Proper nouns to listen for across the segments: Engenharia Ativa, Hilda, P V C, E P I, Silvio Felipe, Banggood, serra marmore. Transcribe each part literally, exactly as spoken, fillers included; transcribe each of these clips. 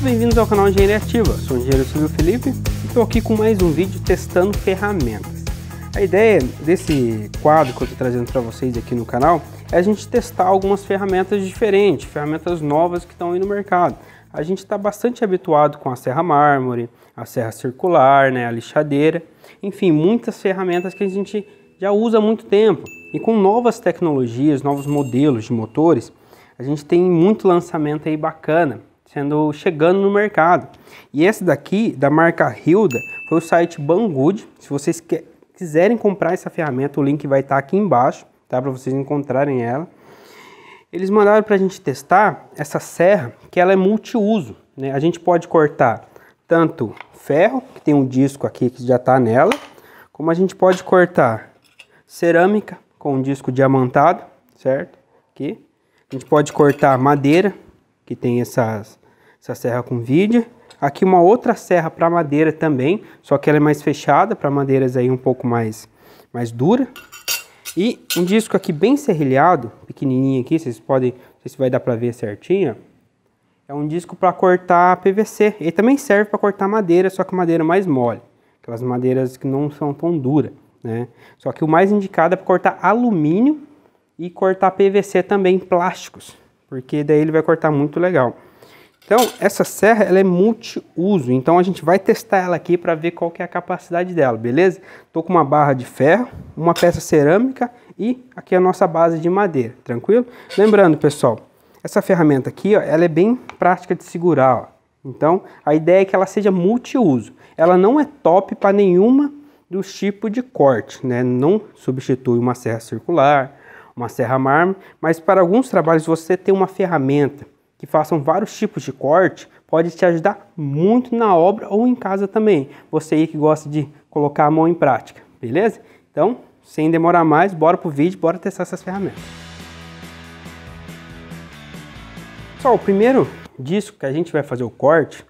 Bem-vindos ao canal Engenharia Ativa, sou o engenheiro Silvio Felipe e estou aqui com mais um vídeo testando ferramentas. A ideia desse quadro que eu estou trazendo para vocês aqui no canal é a gente testar algumas ferramentas diferentes, ferramentas novas que estão aí no mercado. A gente está bastante habituado com a serra mármore, a serra circular, né, a lixadeira, enfim, muitas ferramentas que a gente já usa há muito tempo. E com novas tecnologias, novos modelos de motores, a gente tem muito lançamento aí bacana. Sendo, chegando no mercado. E essa daqui, da marca Hilda, foi o site Banggood. Se vocês que, quiserem comprar essa ferramenta, o link vai estar tá aqui embaixo, tá? Para vocês encontrarem ela. Eles mandaram para a gente testar essa serra, que ela é multiuso, né? A gente pode cortar tanto ferro, que tem um disco aqui que já está nela, como a gente pode cortar cerâmica com um disco diamantado, certo? Aqui. A gente pode cortar madeira, que tem essas... essa serra com vídeo, aqui uma outra serra para madeira também, só que ela é mais fechada, para madeiras aí um pouco mais, mais dura, e um disco aqui bem serrilhado, pequenininho aqui, vocês podem, não sei se vai dar para ver certinho, é um disco para cortar P V C, ele também serve para cortar madeira, só que madeira mais mole, aquelas madeiras que não são tão duras, né? Só que o mais indicado é para cortar alumínio e cortar P V C também, plásticos, porque daí ele vai cortar muito legal. Então, essa serra ela é multiuso, então a gente vai testar ela aqui para ver qual que é a capacidade dela, beleza? Estou com uma barra de ferro, uma peça cerâmica e aqui a nossa base de madeira, tranquilo? Lembrando, pessoal, essa ferramenta aqui, ó, ela é bem prática de segurar, ó. Então a ideia é que ela seja multiuso. Ela não é top para nenhuma dos tipos de corte, né? Não substitui uma serra circular, uma serra mármore, mas para alguns trabalhos você tem uma ferramenta que façam vários tipos de corte, pode te ajudar muito na obra ou em casa também. Você aí que gosta de colocar a mão em prática, beleza? Então, sem demorar mais, bora pro vídeo, bora testar essas ferramentas. Pessoal, o primeiro disco que a gente vai fazer o corte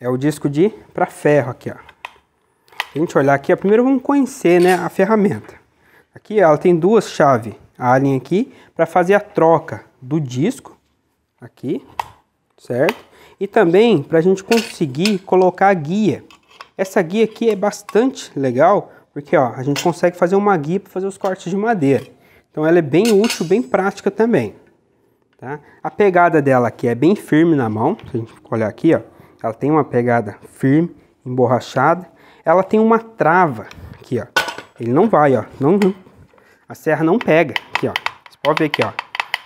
é o disco de para ferro aqui, ó. A gente olhar aqui, ó, primeiro vamos conhecer, né, a ferramenta. Aqui ela tem duas chaves, a Allen aqui para fazer a troca do disco aqui, certo? E também para a gente conseguir colocar a guia. Essa guia aqui é bastante legal, porque ó, a gente consegue fazer uma guia para fazer os cortes de madeira. Então ela é bem útil, bem prática também, tá? A pegada dela aqui é bem firme na mão, se a gente olhar aqui, ó, ela tem uma pegada firme, emborrachada. Ela tem uma trava aqui, ó. Ele não vai, ó, não, a serra não pega aqui, ó. Você pode ver aqui, ó.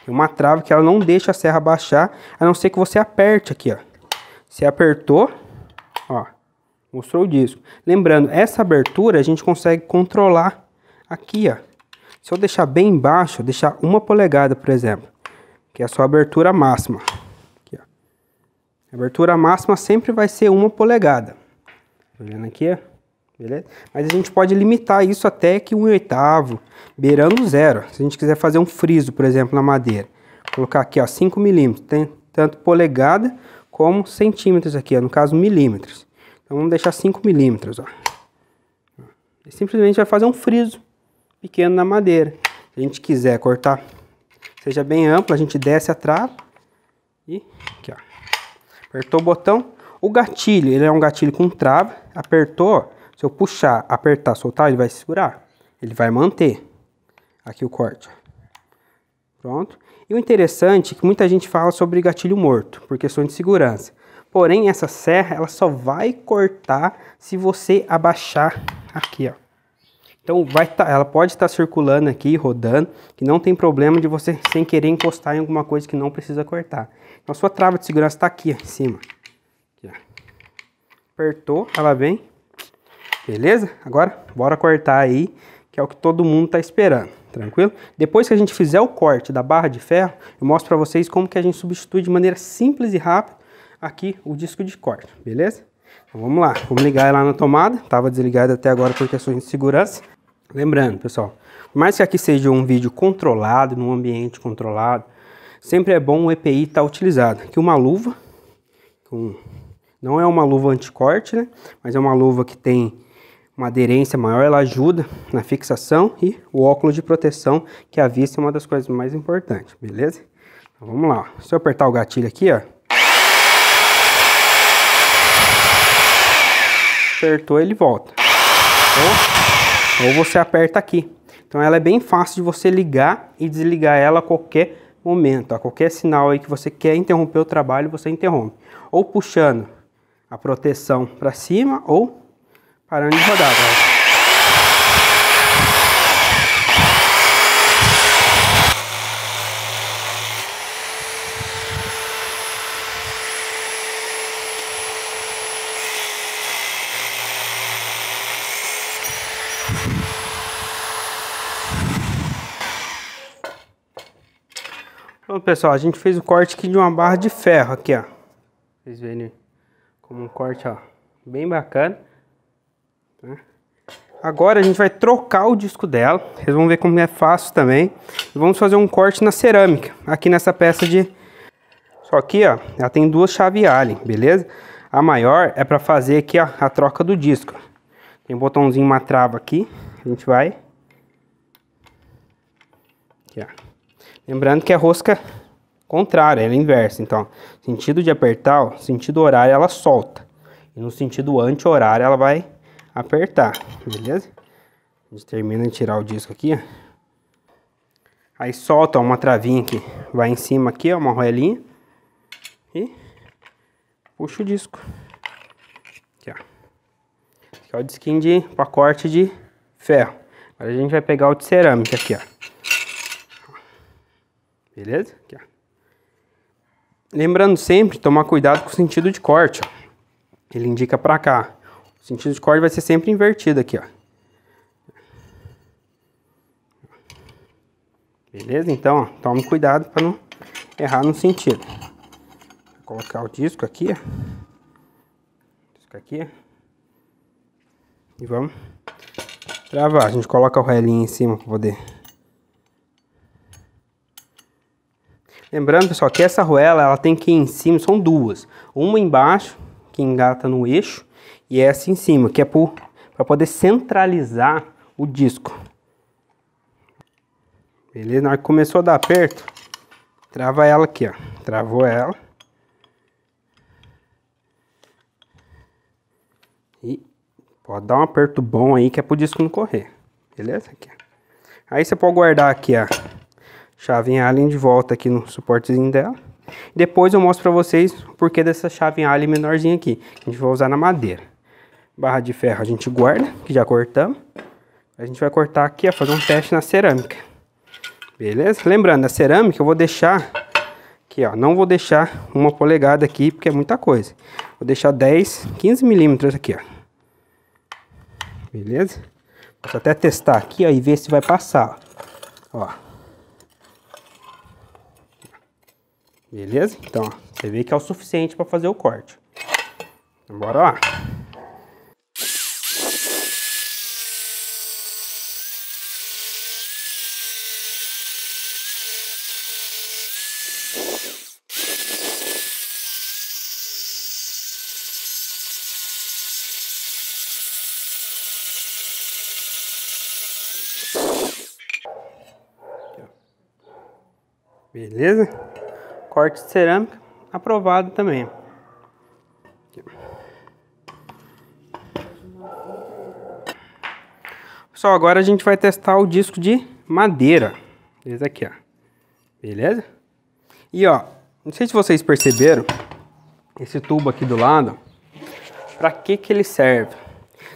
Tem uma trava que ela não deixa a serra baixar, a não ser que você aperte aqui, ó. Você apertou, ó, mostrou o disco. Lembrando, essa abertura a gente consegue controlar aqui, ó. Se eu deixar bem embaixo, deixar uma polegada, por exemplo, que é a sua abertura máxima. Aqui, ó. A abertura máxima sempre vai ser uma polegada. Tá vendo aqui, ó? Beleza? Mas a gente pode limitar isso até que um oitavo, beirando zero. Se a gente quiser fazer um friso, por exemplo, na madeira, colocar aqui, ó, cinco milímetros, tem tanto polegada como centímetros aqui, ó, no caso milímetros. Então vamos deixar cinco milímetros, ó. E simplesmente vai fazer um friso pequeno na madeira. Se a gente quiser cortar, seja bem amplo, a gente desce a trava e aqui, ó. Apertou o botão, o gatilho, ele é um gatilho com trava, apertou, se eu puxar, apertar, soltar, ele vai segurar. Ele vai manter aqui o corte. Pronto. E o interessante é que muita gente fala sobre gatilho morto, por questão de segurança. Porém, essa serra, ela só vai cortar se você abaixar aqui, ó. Então, vai tá, ela pode estar tá circulando aqui, rodando, que não tem problema de você, sem querer, encostar em alguma coisa que não precisa cortar. Então, a sua trava de segurança está aqui, ó, em cima. Aqui, ó. Apertou, ela vem. Beleza? Agora, bora cortar aí, que é o que todo mundo tá esperando, tranquilo? Depois que a gente fizer o corte da barra de ferro, eu mostro para vocês como que a gente substitui de maneira simples e rápida aqui o disco de corte, beleza? Então vamos lá, vamos ligar ela na tomada, tava desligada até agora por questões de segurança. Lembrando, pessoal, por mais que aqui seja um vídeo controlado, num ambiente controlado, sempre é bom o E P I estar utilizado. Aqui uma luva, com... não é uma luva anticorte, né? Mas é uma luva que tem... uma aderência maior, ela ajuda na fixação, e o óculos de proteção, que a vista é uma das coisas mais importantes, beleza? Então, vamos lá, ó. Se eu apertar o gatilho aqui, ó, apertou, ele volta. Ou, ou você aperta aqui. Então ela é bem fácil de você ligar e desligar ela a qualquer momento. A qualquer sinal aí que você quer interromper o trabalho, você interrompe. Ou puxando a proteção para cima ou parando de rodar. Galera. Então, pessoal, a gente fez o corte aqui de uma barra de ferro aqui, ó. Vocês verem como um corte, ó, bem bacana. Tá? Agora a gente vai trocar o disco dela. Vocês vão ver como é fácil também. E vamos fazer um corte na cerâmica, aqui nessa peça de... Só que, ó, ela tem duas chaves Allen, beleza? A maior é para fazer aqui, ó, a troca do disco. Tem um botãozinho, uma trava aqui. A gente vai... Aqui, ó. Lembrando que é rosca contrária, ela é inversa, então, sentido de apertar, ó, sentido horário ela solta, e no sentido anti-horário ela vai apertar, beleza? A gente termina de tirar o disco aqui, ó. Aí solta, ó, uma travinha aqui, vai em cima aqui, ó, uma roelinha, e puxa o disco. Aqui, ó. Aqui é o disquinho de pacote de ferro. Agora a gente vai pegar o de cerâmica aqui, ó. Beleza? Aqui, ó. Lembrando sempre, tomar cuidado com o sentido de corte, ó. Ele indica pra cá. O sentido de corte vai ser sempre invertido aqui, ó. Beleza? Então, ó, toma cuidado pra não errar no sentido. Vou colocar o disco aqui, ó. Disco aqui, ó. E vamos travar. A gente coloca o relinho em cima pra poder... Lembrando, pessoal, que essa arruela, ela tem que ir em cima, são duas. Uma embaixo, que engata no eixo, e essa em cima, que é para poder centralizar o disco. Beleza? Na hora que começou a dar aperto, trava ela aqui, ó. Travou ela. E pode dar um aperto bom aí, que é pro disco não correr. Beleza? Aqui. Aí você pode guardar aqui, ó. Chave Allen de volta aqui no suportezinho dela. Depois eu mostro pra vocês o porquê dessa chave Allen menorzinha aqui. Que a gente vai usar na madeira. Barra de ferro a gente guarda, que já cortamos. A gente vai cortar aqui, ó, fazer um teste na cerâmica. Beleza? Lembrando, a cerâmica eu vou deixar... Aqui, ó, não vou deixar uma polegada aqui, porque é muita coisa. Vou deixar dez, quinze milímetros aqui, ó. Beleza? Posso até testar aqui, ó, e ver se vai passar. Ó. Beleza? Então, ó, você vê que é o suficiente para fazer o corte. Então, bora lá. Beleza? Corte de cerâmica aprovado também. Pessoal, agora a gente vai testar o disco de madeira. Esse aqui, ó. Beleza? E ó, não sei se vocês perceberam, esse tubo aqui do lado, pra que que ele serve?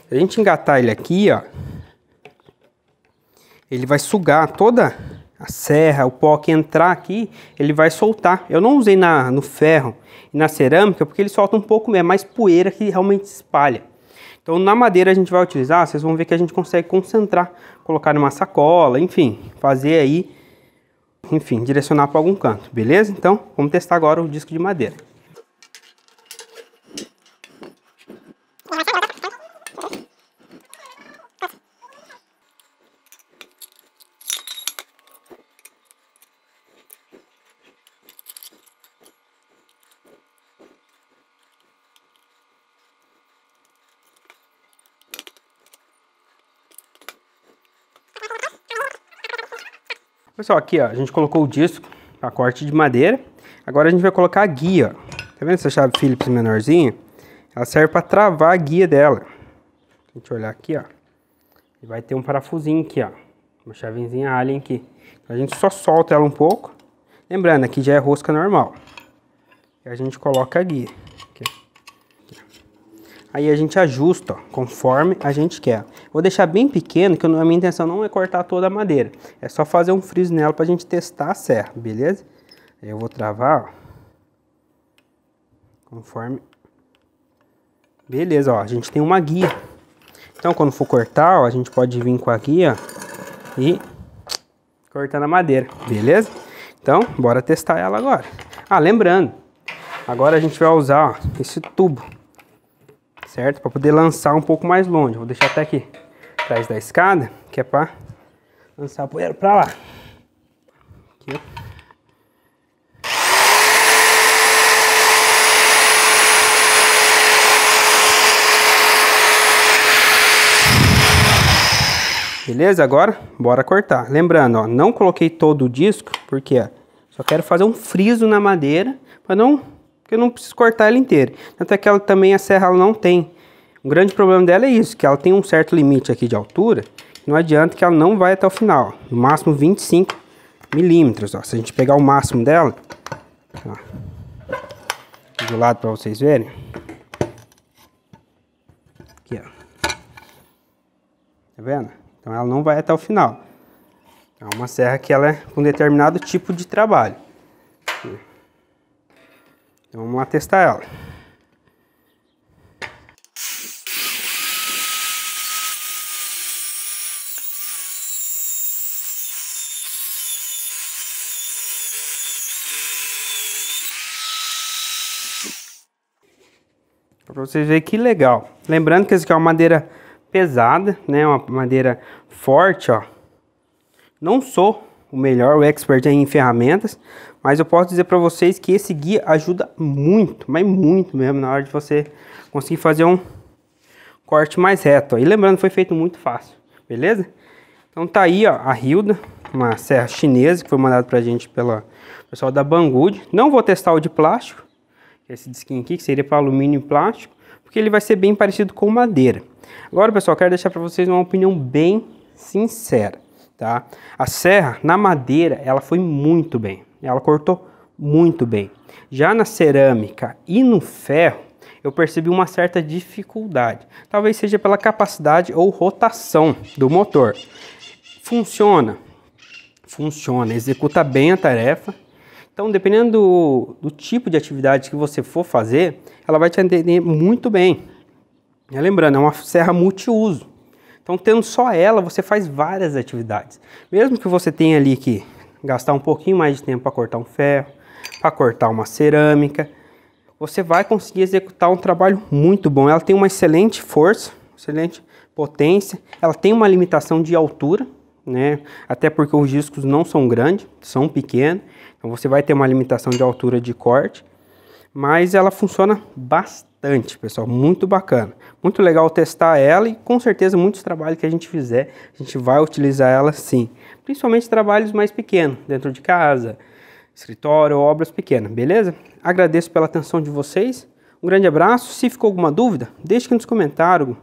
Se a gente engatar ele aqui, ó, ele vai sugar toda... A serra, o pó que entrar aqui, ele vai soltar. Eu não usei na, no ferro e na cerâmica, porque ele solta um pouco mesmo, mais poeira que realmente espalha. Então na madeira a gente vai utilizar, vocês vão ver que a gente consegue concentrar, colocar numa sacola, enfim, fazer aí, enfim, direcionar para algum canto, beleza? Então vamos testar agora o disco de madeira. Pessoal, aqui ó, a gente colocou o disco para corte de madeira. Agora a gente vai colocar a guia. Tá vendo essa chave Phillips menorzinha? Ela serve para travar a guia dela. a gente olhar aqui, ó, e vai ter um parafusinho aqui, ó, uma chavinzinha alien aqui. Então, a gente só solta ela um pouco, lembrando, aqui já é rosca normal. E a gente coloca a guia. Aqui. Aí a gente ajusta, ó, conforme a gente quer. Vou deixar bem pequeno, que a minha intenção não é cortar toda a madeira. É só fazer um friso nela pra gente testar a serra, beleza? Aí eu vou travar, ó. Conforme. Beleza, ó, a gente tem uma guia. Então quando for cortar, ó, a gente pode vir com a guia e cortar na madeira, beleza? Então, bora testar ela agora. Ah, lembrando, agora a gente vai usar, ó, esse tubo, certo? Para poder lançar um pouco mais longe. Vou deixar até aqui atrás da escada, que é para lançar a poeira para lá. Aqui, ó. Beleza? Agora, bora cortar. Lembrando, ó, não coloquei todo o disco, porque ó, só quero fazer um friso na madeira, para não, porque eu não preciso cortar ela inteira. Até que ela também, a serra, ela não tem. Um grande problema dela é isso, que ela tem um certo limite aqui de altura, não adianta que ela não vai até o final, ó, no máximo vinte e cinco milímetros, ó. Se a gente pegar o máximo dela, ó, do lado para vocês verem, aqui, ó, tá vendo? Então ela não vai até o final. É uma serra que ela é com um determinado tipo de trabalho. Então vamos lá testar ela. Para vocês verem que legal. Lembrando que essa aqui é uma madeira pesada, né? Uma madeira forte, ó. Não sou o melhor, o expert em ferramentas, mas eu posso dizer para vocês que esse guia ajuda muito, mas muito mesmo, na hora de você conseguir fazer um corte mais reto, ó. E lembrando, foi feito muito fácil, beleza? Então tá aí, ó, a Hilda, uma serra chinesa que foi mandada pra gente pelo pessoal da Banggood. Não vou testar o de plástico, esse disquinho aqui, que seria para alumínio e plástico, porque ele vai ser bem parecido com madeira. Agora, pessoal, quero deixar para vocês uma opinião bem sincera, tá? A serra, na madeira, ela foi muito bem. Ela cortou muito bem. Já na cerâmica e no ferro, eu percebi uma certa dificuldade. Talvez seja pela capacidade ou rotação do motor. Funciona. Funciona. Executa bem a tarefa. Então, dependendo do, do tipo de atividade que você for fazer, ela vai te atender muito bem. E lembrando, é uma serra multiuso. Então, tendo só ela, você faz várias atividades. Mesmo que você tenha ali que gastar um pouquinho mais de tempo para cortar um ferro, para cortar uma cerâmica, você vai conseguir executar um trabalho muito bom. Ela tem uma excelente força, excelente potência. Ela tem uma limitação de altura, né? Até porque os discos não são grandes, são pequenos. Então, você vai ter uma limitação de altura de corte. Mas ela funciona bastante, pessoal, muito bacana. Muito legal testar ela e com certeza muitos trabalhos que a gente fizer, a gente vai utilizar ela sim. Principalmente trabalhos mais pequenos, dentro de casa, escritório, obras pequenas, beleza? Agradeço pela atenção de vocês, um grande abraço. Se ficou alguma dúvida, deixe aqui nos comentários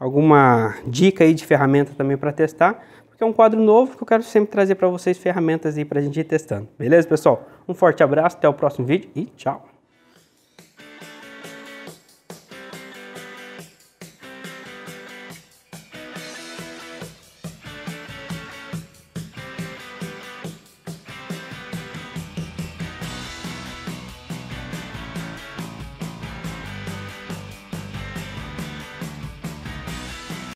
alguma dica aí de ferramenta também para testar, porque é um quadro novo que eu quero sempre trazer para vocês ferramentas aí para a gente ir testando. Beleza, pessoal? Um forte abraço, até o próximo vídeo e tchau!